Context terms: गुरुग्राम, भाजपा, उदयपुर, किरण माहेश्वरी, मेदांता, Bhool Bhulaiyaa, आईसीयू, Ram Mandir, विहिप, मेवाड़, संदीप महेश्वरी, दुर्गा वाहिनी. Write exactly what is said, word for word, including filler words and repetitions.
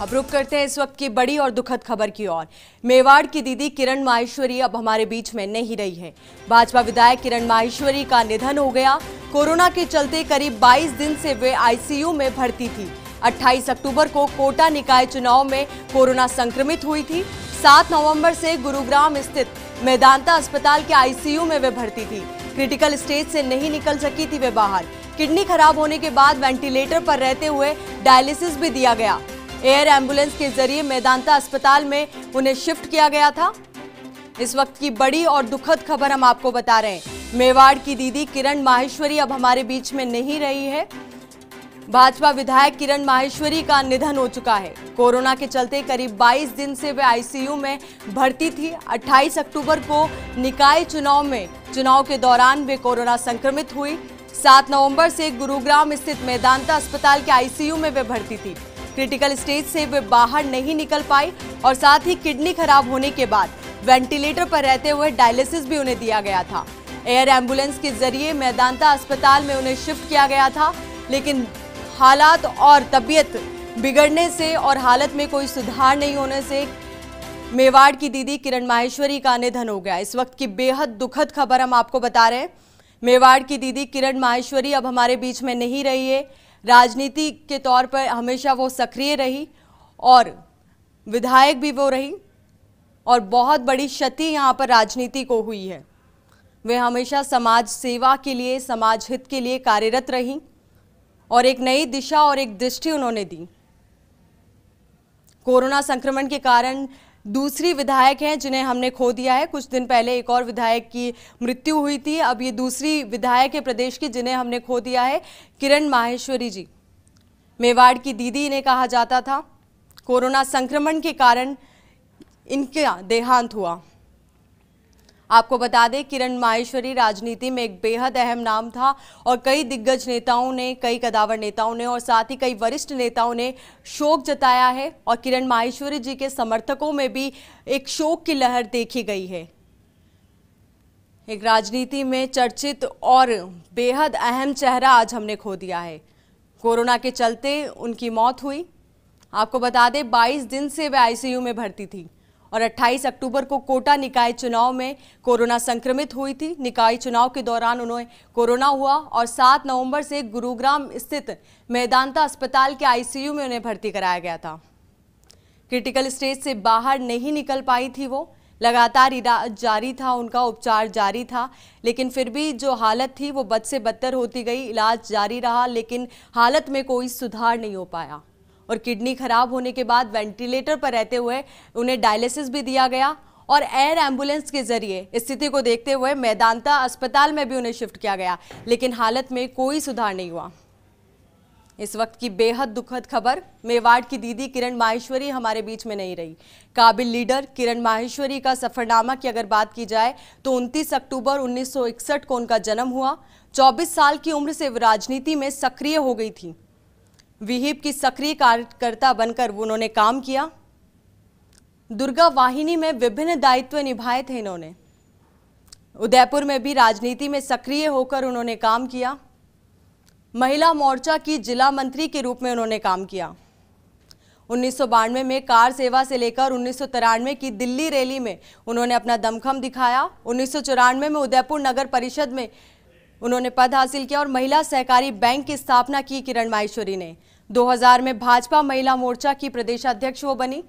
अब रुक करते हैं इस वक्त की बड़ी और दुखद खबर की ओर। मेवाड़ की दीदी किरण माहेश्वरी अब हमारे बीच में नहीं रही हैं। भाजपा विधायक किरण माहेश्वरी का निधन हो गया। कोरोना के चलते करीब बाईस दिन से वे आईसीयू में भर्ती थी। अट्ठाईस अक्टूबर को कोटा निकाय चुनाव में कोरोना संक्रमित हुई थी। सात नवंबर से गुरुग्राम स्थित मेदांता अस्पताल के आईसीयू में वे भर्ती थी। क्रिटिकल स्टेज से नहीं निकल सकी थी वे बाहर। किडनी खराब होने के बाद वेंटिलेटर पर रहते हुए डायलिसिस भी दिया गया। एयर एम्बुलेंस के जरिए मेदांता अस्पताल में उन्हें शिफ्ट किया गया था। इस वक्त की बड़ी और दुखद खबर हम आपको बता रहे हैं। मेवाड़ की दीदी किरण माहेश्वरी अब हमारे बीच में नहीं रही है। भाजपा विधायक किरण माहेश्वरी का निधन हो चुका है। कोरोना के चलते करीब बाईस दिन से वे आईसीयू में भर्ती थी। अट्ठाईस अक्टूबर को निकाय चुनाव में चुनाव के दौरान वे कोरोना संक्रमित हुई। सात नवंबर से गुरुग्राम स्थित मेदांता अस्पताल के आईसीयू में वे भर्ती थी। क्रिटिकल स्टेज से वे बाहर नहीं निकल पाई और साथ ही किडनी खराब होने के बाद वेंटिलेटर पर रहते हुए डायलिसिस भी उन्हें दिया गया था। एयर एम्बुलेंस के जरिए मेदांता अस्पताल में उन्हें शिफ्ट किया गया था, लेकिन हालात और तबीयत बिगड़ने से और हालत में कोई सुधार नहीं होने से मेवाड़ की दीदी किरण माहेश्वरी का निधन हो गया। इस वक्त की बेहद दुखद खबर हम आपको बता रहे हैं। मेवाड़ की दीदी किरण माहेश्वरी अब हमारे बीच में नहीं रही है। राजनीति के तौर पर हमेशा वो सक्रिय रही और विधायक भी वो रही और बहुत बड़ी क्षति यहाँ पर राजनीति को हुई है। वे हमेशा समाज सेवा के लिए, समाज हित के लिए कार्यरत रहीं और एक नई दिशा और एक दृष्टि उन्होंने दी। कोरोना संक्रमण के कारण दूसरी विधायक हैं जिन्हें हमने खो दिया है। कुछ दिन पहले एक और विधायक की मृत्यु हुई थी। अब ये दूसरी विधायक है प्रदेश की जिन्हें हमने खो दिया है, किरण माहेश्वरी जी। मेवाड़ की दीदी इन्हें कहा जाता था। कोरोना संक्रमण के कारण इनका देहांत हुआ। आपको बता दें, किरण माहेश्वरी राजनीति में एक बेहद अहम नाम था और कई दिग्गज नेताओं ने, कई कदावर नेताओं ने और साथ ही कई वरिष्ठ नेताओं ने शोक जताया है और किरण माहेश्वरी जी के समर्थकों में भी एक शोक की लहर देखी गई है। एक राजनीति में चर्चित और बेहद अहम चेहरा आज हमने खो दिया है। कोरोना के चलते उनकी मौत हुई। आपको बता दें, बाईस दिन से वे आईसीयू में भर्ती थी और अट्ठाईस अक्टूबर को कोटा निकाय चुनाव में कोरोना संक्रमित हुई थी। निकाय चुनाव के दौरान उन्हें कोरोना हुआ और सात नवंबर से गुरुग्राम स्थित मेदांता अस्पताल के आईसीयू में उन्हें भर्ती कराया गया था। क्रिटिकल स्टेज से बाहर नहीं निकल पाई थी वो। लगातार इलाज जारी था, उनका उपचार जारी था, लेकिन फिर भी जो हालत थी वो बद से बदतर होती गई। इलाज जारी रहा लेकिन हालत में कोई सुधार नहीं हो पाया और किडनी खराब होने के बाद वेंटिलेटर पर रहते हुए उन्हें डायलिसिस भी दिया गया और एयर एम्बुलेंस के जरिए स्थिति को देखते हुए मेदांता अस्पताल में भी उन्हें शिफ्ट किया गया, लेकिन हालत में कोई सुधार नहीं हुआ। इस वक्त की बेहद दुखद खबर, मेवाड़ की दीदी किरण माहेश्वरी हमारे बीच में नहीं रही। काबिल लीडर किरण माहेश्वरी का सफरनामा की अगर बात की जाए तो उनतीस अक्टूबर उन्नीस सौ इकसठ को उनका जन्म हुआ। चौबीस साल की उम्र से राजनीति में सक्रिय हो गई थी। विहिप की सक्रिय कार्यकर्ता बनकर उन्होंने काम किया। दुर्गा वाहिनी में विभिन्न दायित्व निभाए थे इन्होंने। उदयपुर में भी राजनीति में सक्रिय होकर उन्होंने काम किया। महिला मोर्चा की जिला मंत्री के रूप में उन्होंने काम किया। उन्नीस सौ बानवे में कार सेवा से लेकर उन्नीस सौ तिरानवे की दिल्ली रैली में उन्होंने अपना दमखम दिखाया। उन्नीस सौ चौरानवे में उदयपुर नगर परिषद में उन्होंने पद हासिल किया और महिला सहकारी बैंक की स्थापना की किरण माहेश्वरी ने। दो हज़ार में भाजपा महिला मोर्चा की प्रदेशाध्यक्ष वो बनी।